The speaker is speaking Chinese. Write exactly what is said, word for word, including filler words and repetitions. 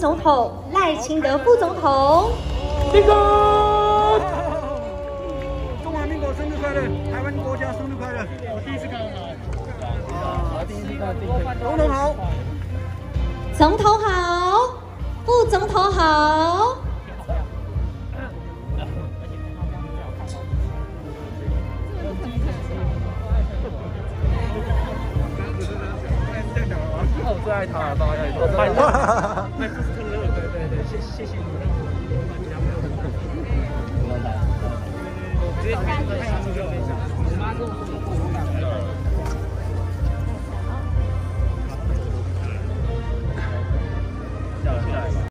总统赖清德副总统。立功！中华民国生日快乐，台湾国家生日快乐！我第一次看到，第一次看到。总统好，总统好，副总统好。我最爱他了，大家都爱他。对对对，谢谢谢你们。我直接开始拍照了，我妈跟我。